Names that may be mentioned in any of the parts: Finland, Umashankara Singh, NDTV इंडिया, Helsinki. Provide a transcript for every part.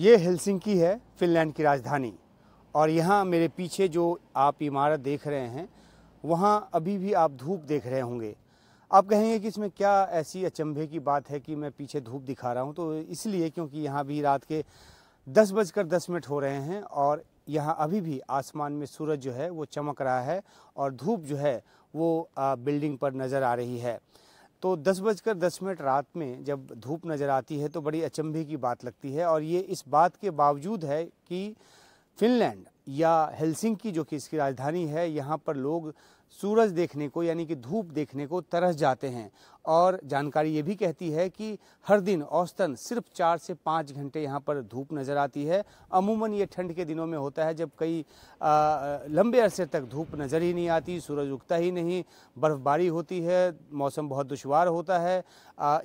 ये हेलसिंकी है, फिनलैंड की राजधानी। और यहाँ मेरे पीछे जो आप इमारत देख रहे हैं, वहाँ अभी भी आप धूप देख रहे होंगे। आप कहेंगे कि इसमें क्या ऐसी अचंभे की बात है कि मैं पीछे धूप दिखा रहा हूँ, तो इसलिए क्योंकि यहाँ भी रात के 10:10 हो रहे हैं और यहाँ अभी भी आसमान में सूरज जो है वो चमक रहा है और धूप जो है वो बिल्डिंग पर नज़र आ रही है। तो 10:10 रात में जब धूप नज़र आती है तो बड़ी अचंभे की बात लगती है। और ये इस बात के बावजूद है कि फिनलैंड या हेलसिंकी जो कि इसकी राजधानी है, यहाँ पर लोग सूरज देखने को यानी कि धूप देखने को तरस जाते हैं। और जानकारी ये भी कहती है कि हर दिन औसतन सिर्फ 4 से 5 घंटे यहाँ पर धूप नज़र आती है। अमूमन ये ठंड के दिनों में होता है जब कई लंबे अरसे तक धूप नज़र ही नहीं आती, सूरज उगता ही नहीं, बर्फ़बारी होती है, मौसम बहुत दुश्वार होता है।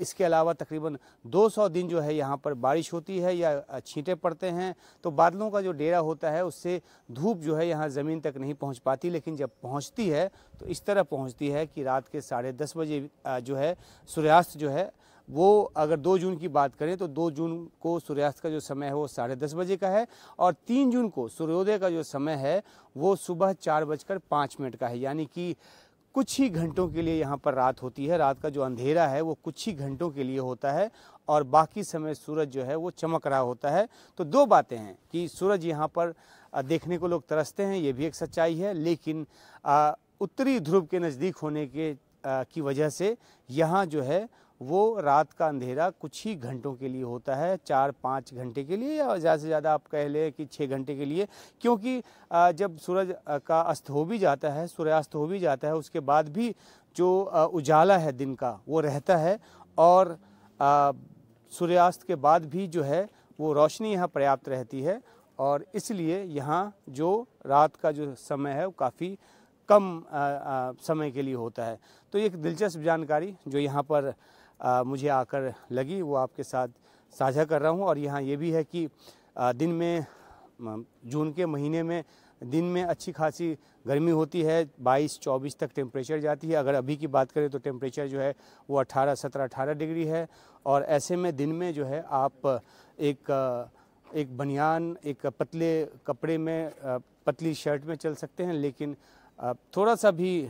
इसके अलावा तकरीबन 200 दिन जो है यहाँ पर बारिश होती है या छींटे पड़ते हैं, तो बादलों का जो डेरा होता है उससे धूप जो है यहाँ ज़मीन तक नहीं पहुँच पाती। लेकिन जब पहुँचती है तो इस तरह पहुँचती है कि रात के 10:30 जो है सूर्यास्त जो है वो, अगर 2 जून की बात करें तो 2 जून को सूर्यास्त का जो समय है वो 10:30 का है और 3 जून को सूर्योदय का जो समय है वो सुबह 4:05 का है। यानी कि कुछ ही घंटों के लिए यहाँ पर रात होती है। रात का जो अंधेरा है वो कुछ ही घंटों के लिए होता है और बाकी समय सूरज जो है वो चमक रहा होता है। तो 2 बातें हैं कि सूरज यहाँ पर देखने को लोग तरसते हैं, ये भी एक सच्चाई है, लेकिन उत्तरी ध्रुव के नज़दीक होने के की वजह से यहाँ जो है वो रात का अंधेरा कुछ ही घंटों के लिए होता है, 4-5 घंटे के लिए या ज़्यादा से ज़्यादा आप कह लें कि 6 घंटे के लिए। क्योंकि जब सूरज का अस्त हो भी जाता है, सूर्यास्त हो भी जाता है, उसके बाद भी जो उजाला है दिन का वो रहता है और सूर्यास्त के बाद भी जो है वो रोशनी यहाँ पर्याप्त रहती है। और इसलिए यहाँ जो रात का जो समय है वो काफ़ी कम समय के लिए होता है। तो एक दिलचस्प जानकारी जो यहाँ पर मुझे आकर लगी वो आपके साथ साझा कर रहा हूँ। और यहाँ ये भी है कि दिन में, जून के महीने में दिन में अच्छी खासी गर्मी होती है, 22-24 तक टेम्परेचर जाती है। अगर अभी की बात करें तो टेम्परेचर जो है वो 17-18 डिग्री है। और ऐसे में दिन में जो है आप एक बनियान, एक पतले कपड़े में, पतली शर्ट में चल सकते हैं, लेकिन थोड़ा सा भी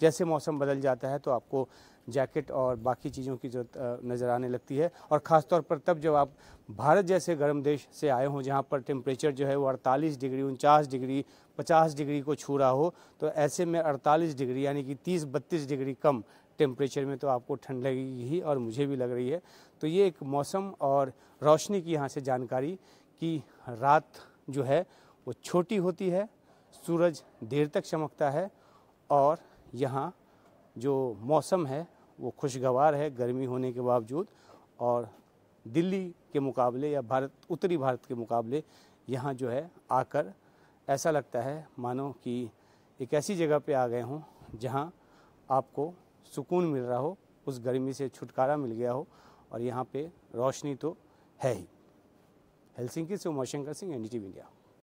जैसे मौसम बदल जाता है तो आपको जैकेट और बाकी चीज़ों की जरूरत नज़र आने लगती है। और ख़ास तौर पर तब जब आप भारत जैसे गर्म देश से आए हों जहाँ पर टेम्परेचर जो है वो 48 डिग्री, 49 डिग्री, 50 डिग्री को छू रहा हो, तो ऐसे में 48 डिग्री यानी कि 30-32 डिग्री कम टेम्परेचर में तो आपको ठंड लगेगी ही, और मुझे भी लग रही है। तो ये एक मौसम और रोशनी की यहाँ से जानकारी कि रात जो है वो छोटी होती है, सूरज देर तक चमकता है और यहाँ जो मौसम है वो खुशगवार है गर्मी होने के बावजूद। और दिल्ली के मुकाबले या उत्तरी भारत के मुकाबले यहाँ जो है आकर ऐसा लगता है मानो कि एक ऐसी जगह पे आ गए हों जहाँ आपको सुकून मिल रहा हो, उस गर्मी से छुटकारा मिल गया हो, और यहाँ पे रोशनी तो है ही। हेलसिंकी से उमाशंकर सिंह, NDTV इंडिया।